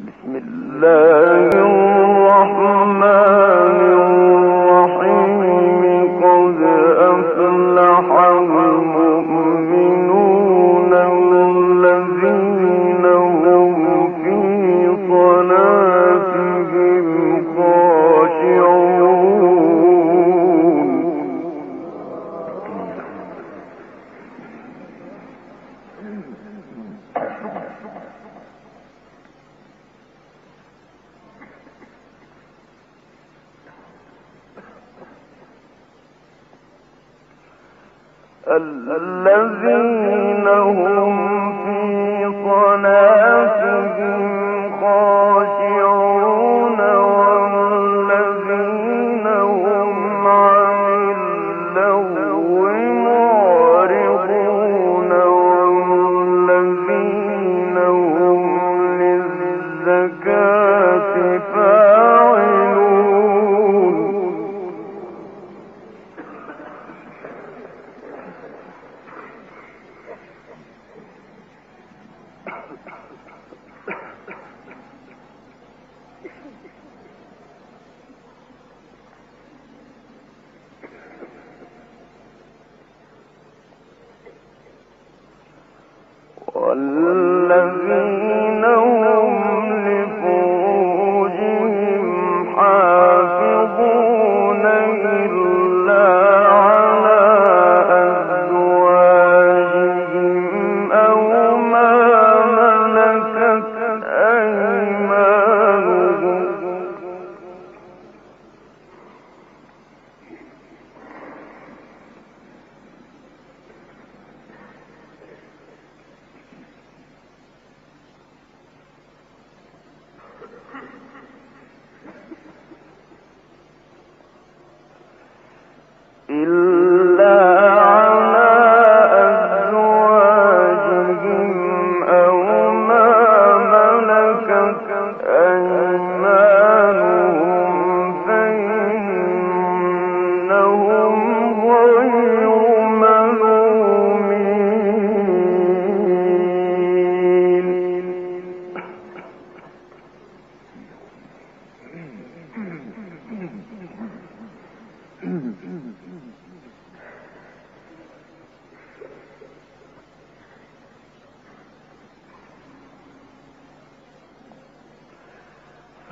بسم الله الرحمن الرحيم قد أفلح المؤمنون الذين هم في صلاتهم خاشعون. الذين هم في صلاتهم خاشعون والذين هم عن اللغو معرضون والذين هم للزكاة والذين هم لفروجهم حافظون إلا على أزواجهم أو ما ملكت أيمانهم.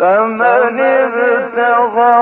فمن ابتغى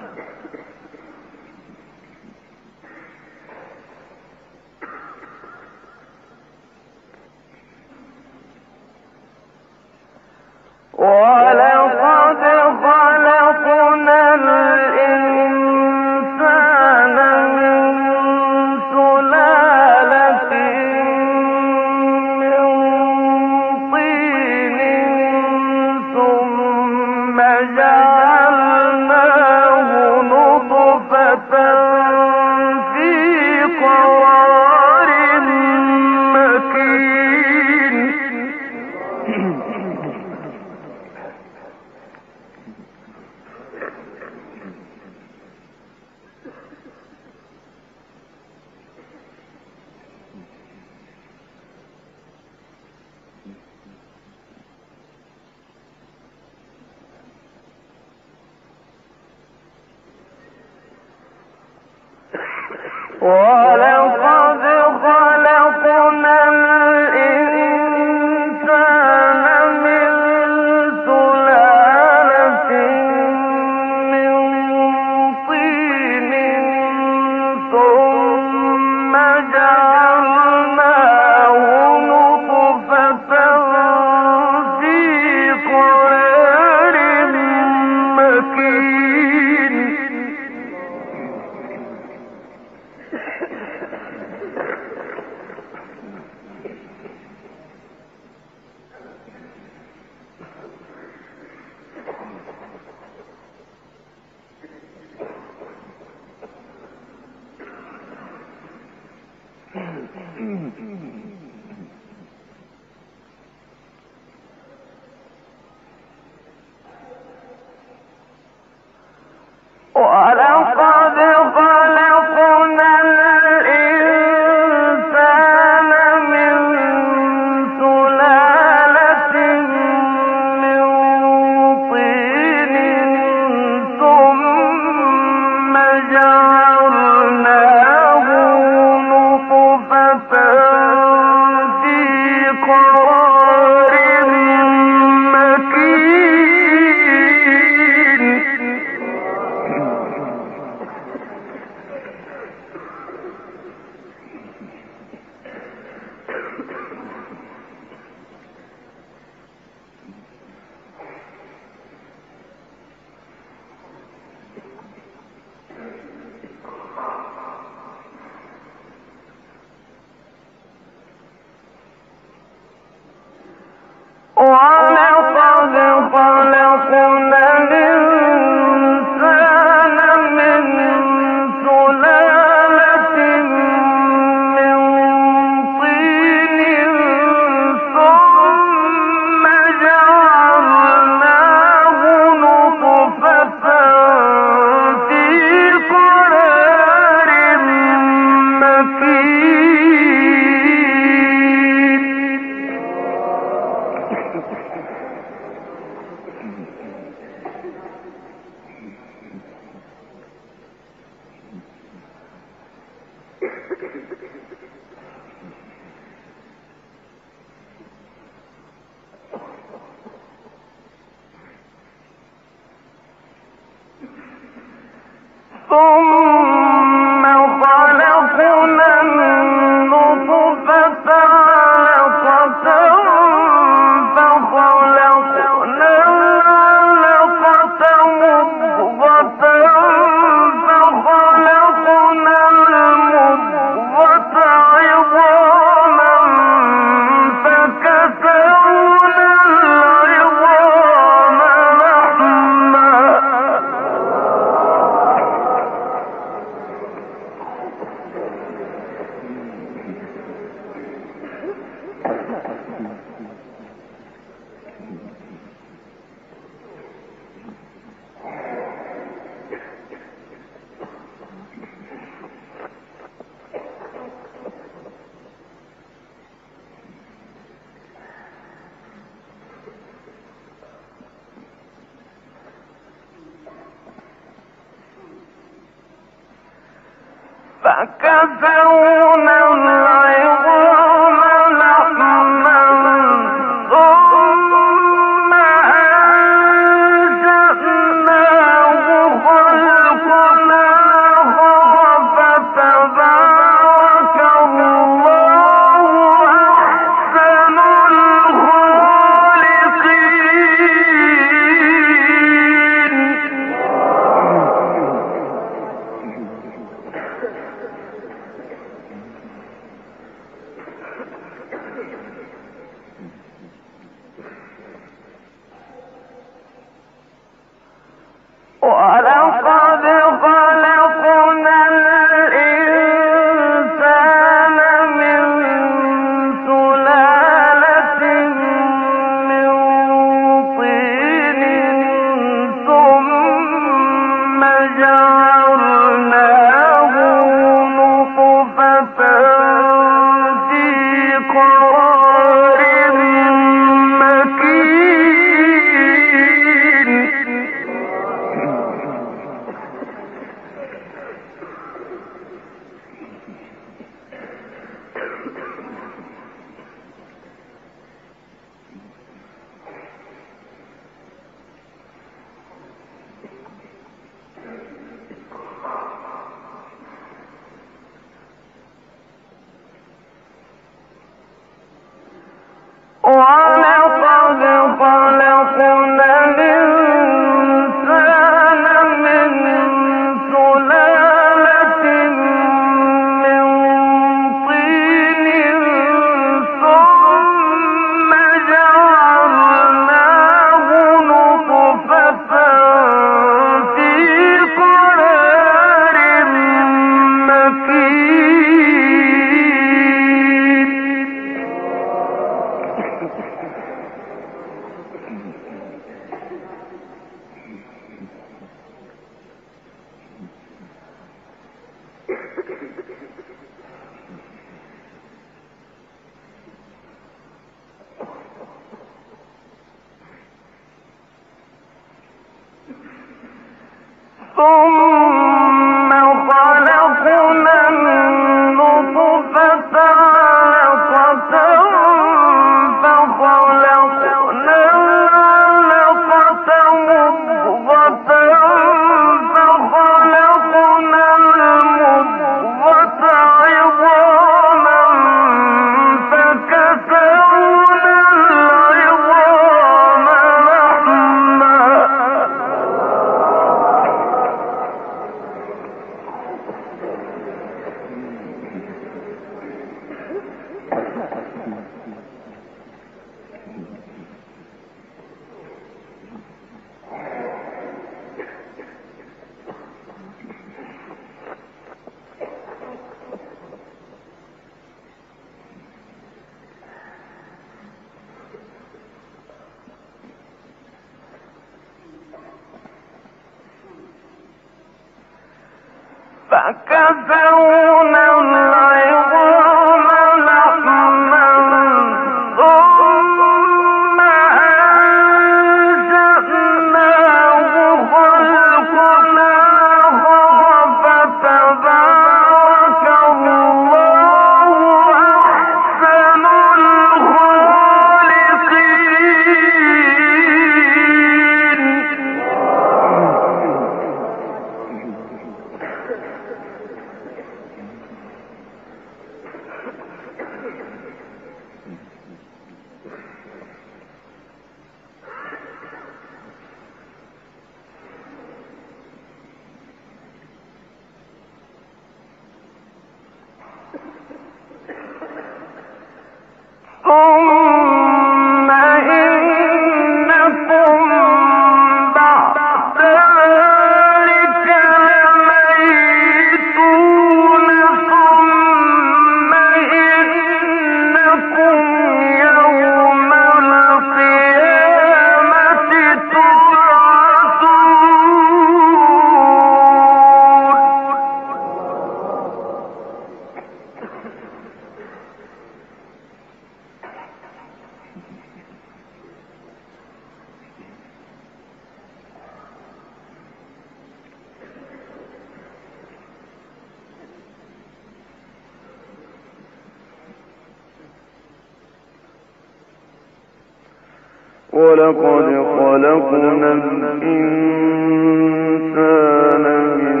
ولقد خلقنا الإنسان من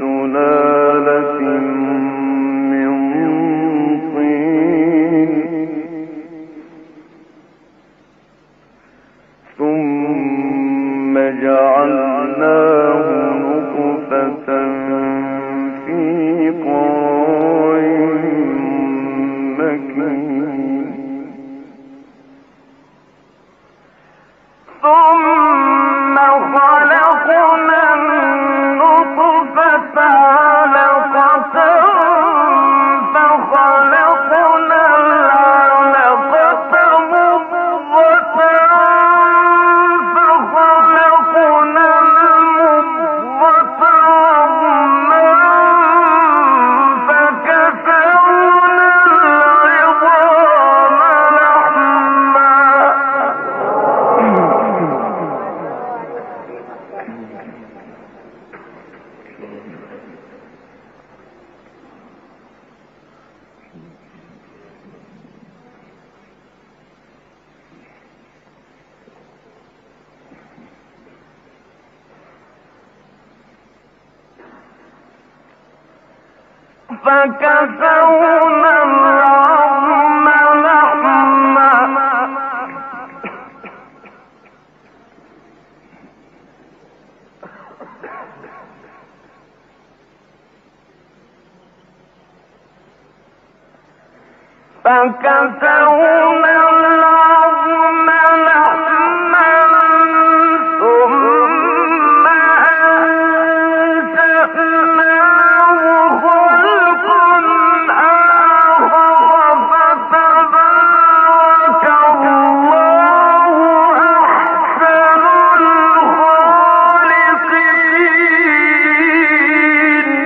سلالة من طين ثم جعلناه نطفة في قرار مكين ثم خلقنا النطفة علقة فخلقنا العلقة مضغة فخلقنا المضغة عظما فكسونا العظام لحما فكسونا العظم لحما فكسونا العظم لحما ثم أنشأناه خلقا آخر فتبارك الله أحسن الخالقين.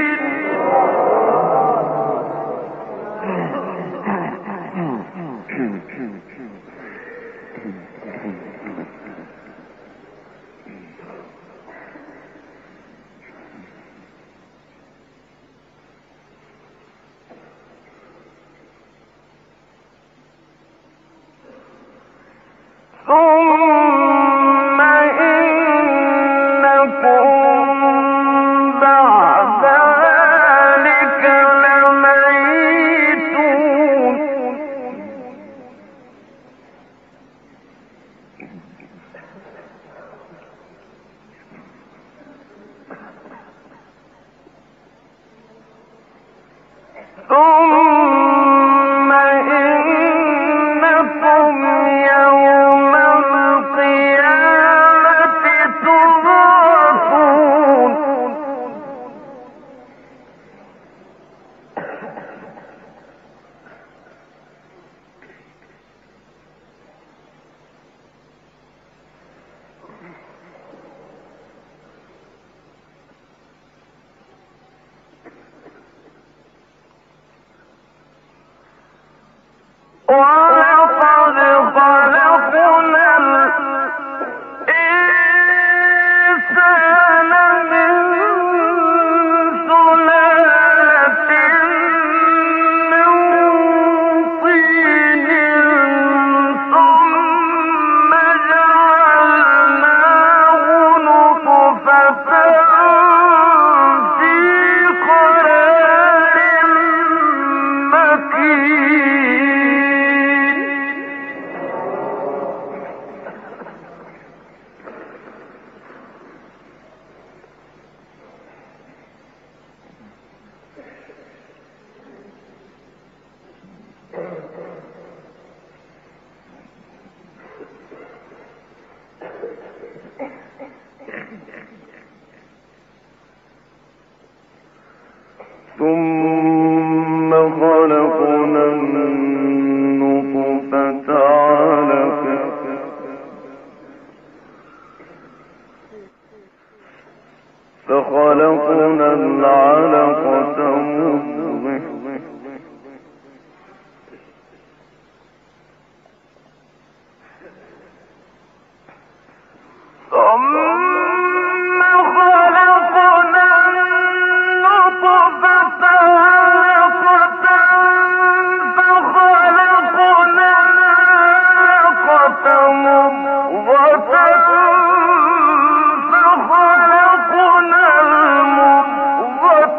ثم إنكم بعد ذلك لميتون. ثم إنكم يوم القيامة تبعثون. فخلقنا العلقة مضغة ثم خلقنا النطفة علقة فخلقنا العلقة مضغة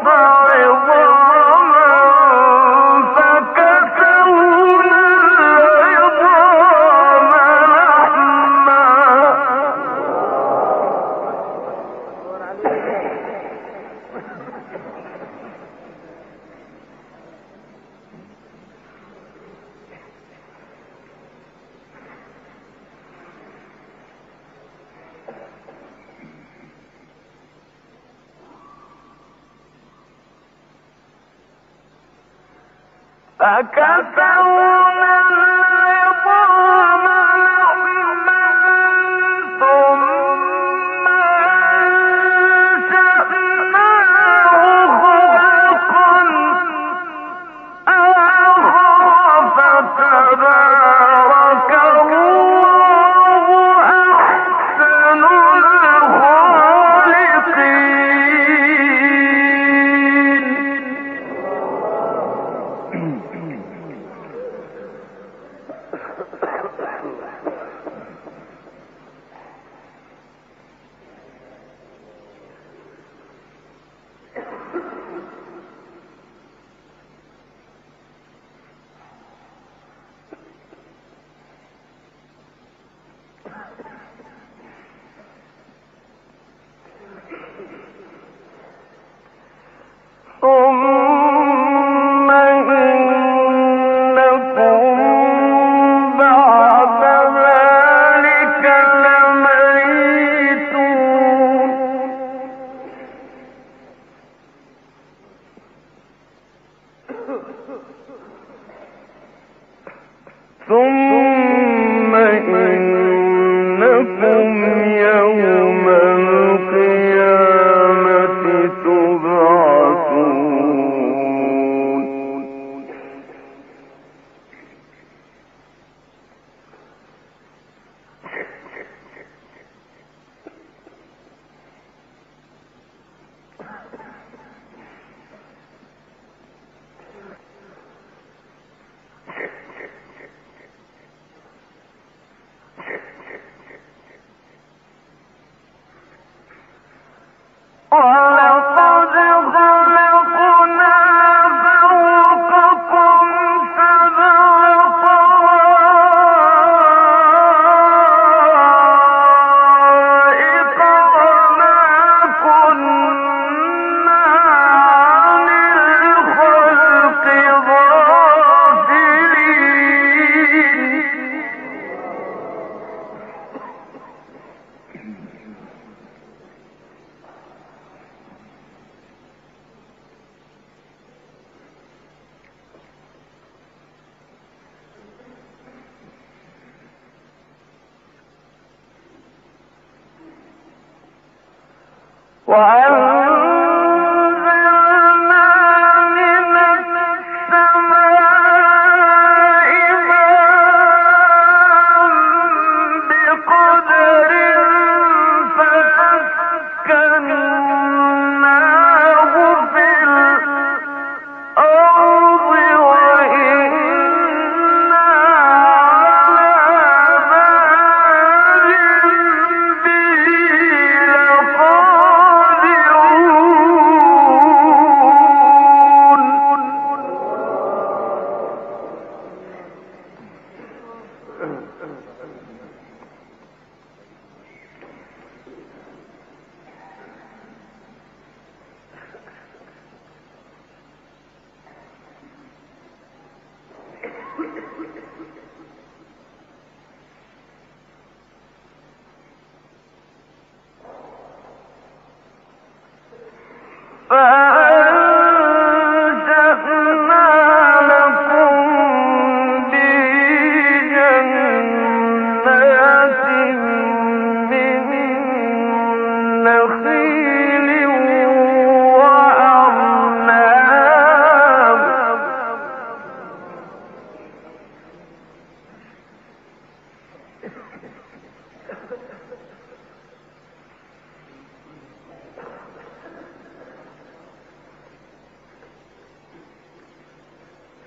فكسونا العظام لحما ثم أنشأناه خلقا آخر فتبارك الله أحسن الخالقين. ثم إنكم يوم القيامة تبعثون. وأنزلنا من السماء ماء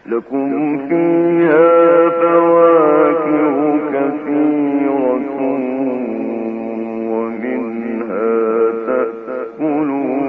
لكم فيها فواكه كثيرة ومنها تأكلون.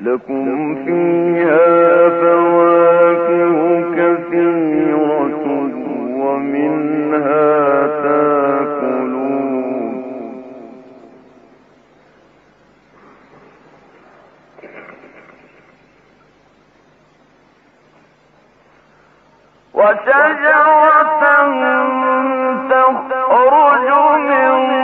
لكم فيها فواكه كثيرة ومنها تأكلون. وشجرة تخرج من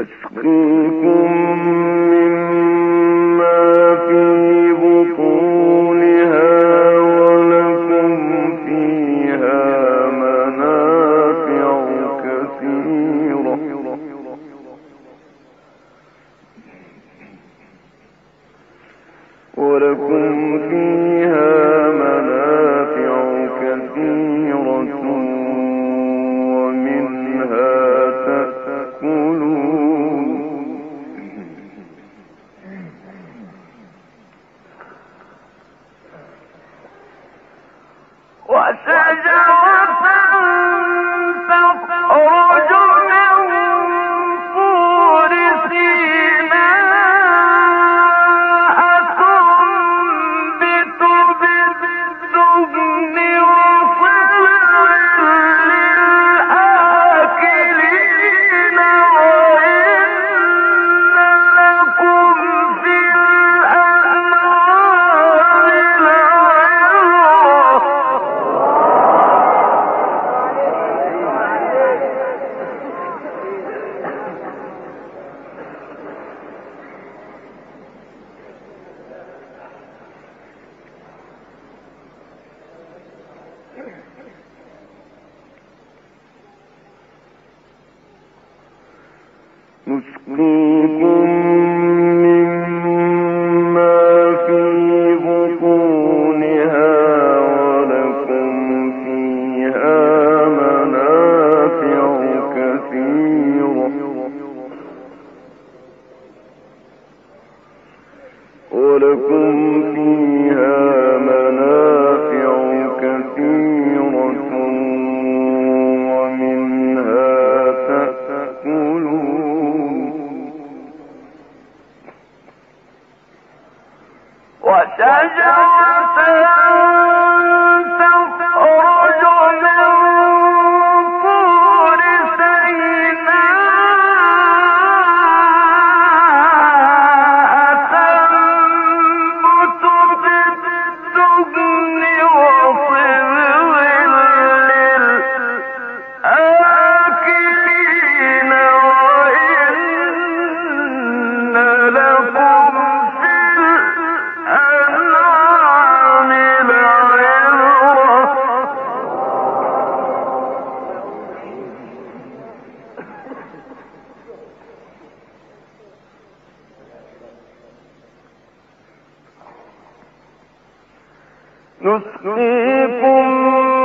نسقيكم